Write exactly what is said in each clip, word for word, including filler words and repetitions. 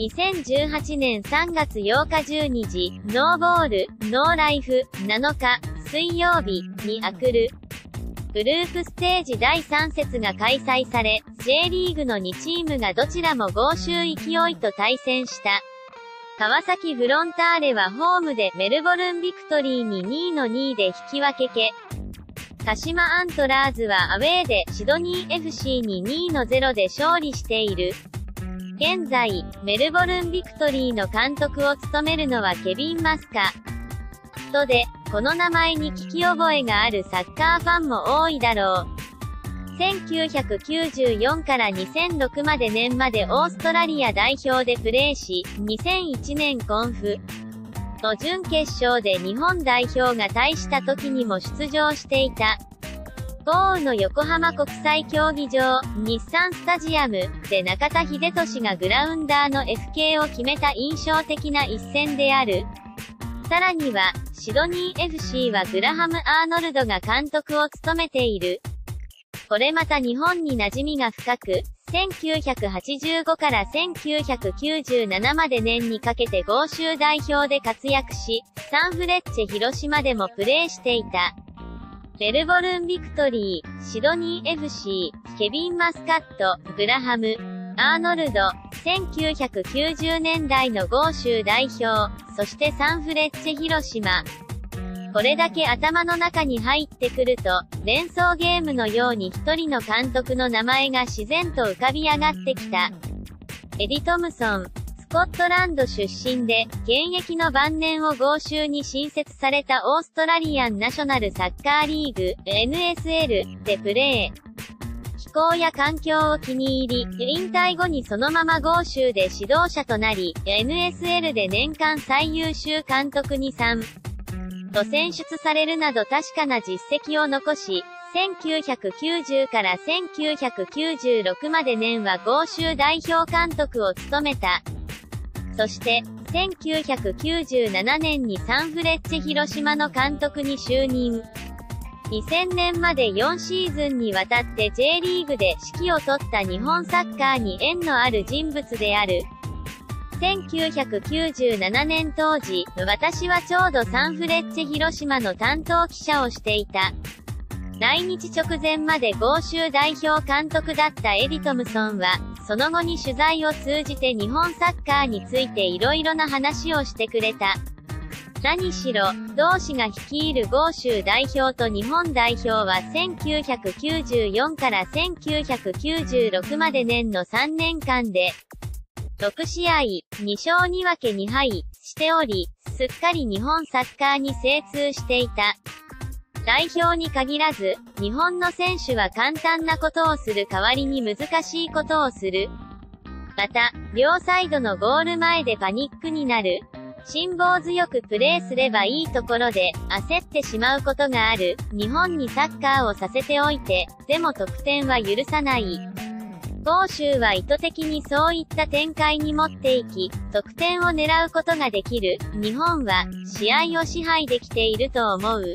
にせんじゅうはちねんさんがつようかじゅうにじ、ノーボール、ノーライフ、なのか、水曜日、にアクル。グループステージだいさんせつが開催され、J リーグのにチームがどちらも豪州勢いと対戦した。川崎フロンターレはホームでメルボルンビクトリーに にたいに で引き分けけ。鹿島アントラーズはアウェーでシドニー エフシー に にたいゼロ で勝利している。現在、メルボルンビクトリーの監督を務めるのはケビン・マスカ。とで、この名前に聞き覚えがあるサッカーファンも多いだろう。せんきゅうひゃくきゅうじゅうよんからにせんろくまで年までオーストラリア代表でプレーし、にせんいちねんコンフの準決勝で日本代表が大した時にも出場していた。豪雨の横浜国際競技場、日産スタジアムで中田英寿がグラウンダーの エフケー を決めた印象的な一戦である。さらには、シドニー エフシー はグラハム・アーノルドが監督を務めている。これまた日本に馴染みが深く、せんきゅうひゃくはちじゅうごからせんきゅうひゃくきゅうじゅうななまで年にかけて豪州代表で活躍し、サンフレッチェ広島でもプレーしていた。メルボルンビクトリー、シドニー エフシー、ケビン・マスカット、グラハム、アーノルド、せんきゅうひゃくきゅうじゅうねんだいの豪州代表、そしてサンフレッチェ広島。これだけ頭の中に入ってくると、連想ゲームのように一人の監督の名前が自然と浮かび上がってきた。エディ・トムソン、スコットランド出身で、現役の晩年を豪州に新設されたオーストラリアンナショナルサッカーリーグ、エヌエスエル でプレー。気候や環境を気に入り、引退後にそのまま豪州で指導者となり、エヌエスエル で年間最優秀監督にさんど選出されるなど確かな実績を残し、せんきゅうひゃくきゅうじゅうからせんきゅうひゃくきゅうじゅうろくまで年は豪州代表監督を務めた。そして、せんきゅうひゃくきゅうじゅうななねんにサンフレッチェ広島の監督に就任。にせんねんまでよんシーズンにわたって J リーグで指揮を執った日本サッカーに縁のある人物である。せんきゅうひゃくきゅうじゅうななねん当時、私はちょうどサンフレッチェ広島の担当記者をしていた。来日直前まで豪州代表監督だったエディ・トムソンは、その後に取材を通じて日本サッカーについていろいろな話をしてくれた。何しろ、同氏が率いる豪州代表と日本代表はせんきゅうひゃくきゅうじゅうよんからせんきゅうひゃくきゅうじゅうろくまで年のさんねんかんで、ろくしあい、にしょうにわけにはい、しており、すっかり日本サッカーに精通していた。代表に限らず、日本の選手は簡単なことをする代わりに難しいことをする。また、両サイドのゴール前でパニックになる。辛抱強くプレーすればいいところで、焦ってしまうことがある。日本にサッカーをさせておいて、でも得点は許さない。豪州は意図的にそういった展開に持っていき、得点を狙うことができる。日本は、試合を支配できていると思う。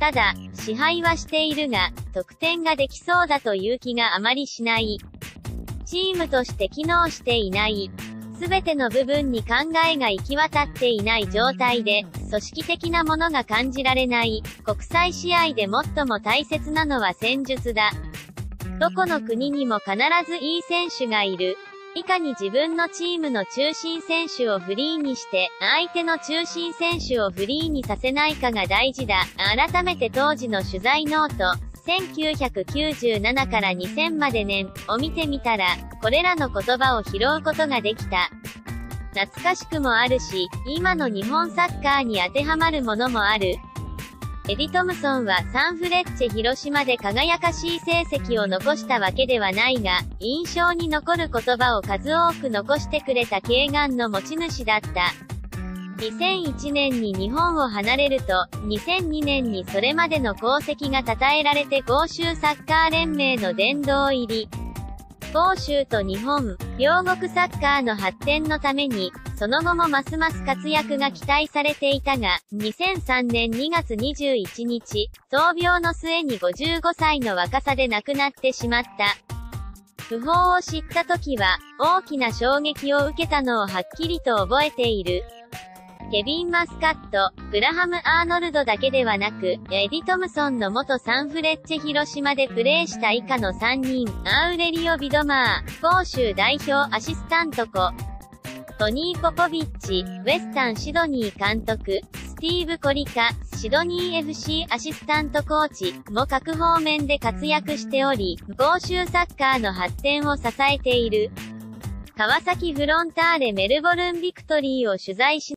ただ、支配はしているが、得点ができそうだという気があまりしない。チームとして機能していない。すべての部分に考えが行き渡っていない状態で、組織的なものが感じられない。国際試合で最も大切なのは戦術だ。どこの国にも必ずいい選手がいる。いかに自分のチームの中心選手をフリーにして、相手の中心選手をフリーにさせないかが大事だ。改めて当時の取材ノート、せんきゅうひゃくきゅうじゅうななからにせんまで年を見てみたら、これらの言葉を拾うことができた。懐かしくもあるし、今の日本サッカーに当てはまるものもある。エディ・トムソンはサンフレッチェ広島で輝かしい成績を残したわけではないが、印象に残る言葉を数多く残してくれた慧眼の持ち主だった。にせんいちねんに日本を離れると、にせんにねんにそれまでの功績が称えられて豪州サッカー連盟の殿堂入り。豪州と日本、両国サッカーの発展のために、その後もますます活躍が期待されていたが、にせんさんねんにがつにじゅういちにち、闘病の末にごじゅうごさいの若さで亡くなってしまった。訃報を知った時は、大きな衝撃を受けたのをはっきりと覚えている。ケビン・マスカット、グラハム・アーノルドだけではなく、エディ・トムソンの元サンフレッチェ広島でプレーした以下のさんにん、アウレリオ・ビドマー、杭州代表アシスタントコ、トニー・ポポビッチ、ウェスタン・シドニー監督、スティーブ・コリカ、シドニー エフシー アシスタントコーチも各方面で活躍しており、杭州サッカーの発展を支えている。川崎フロンターレメルボルンビクトリーを取材し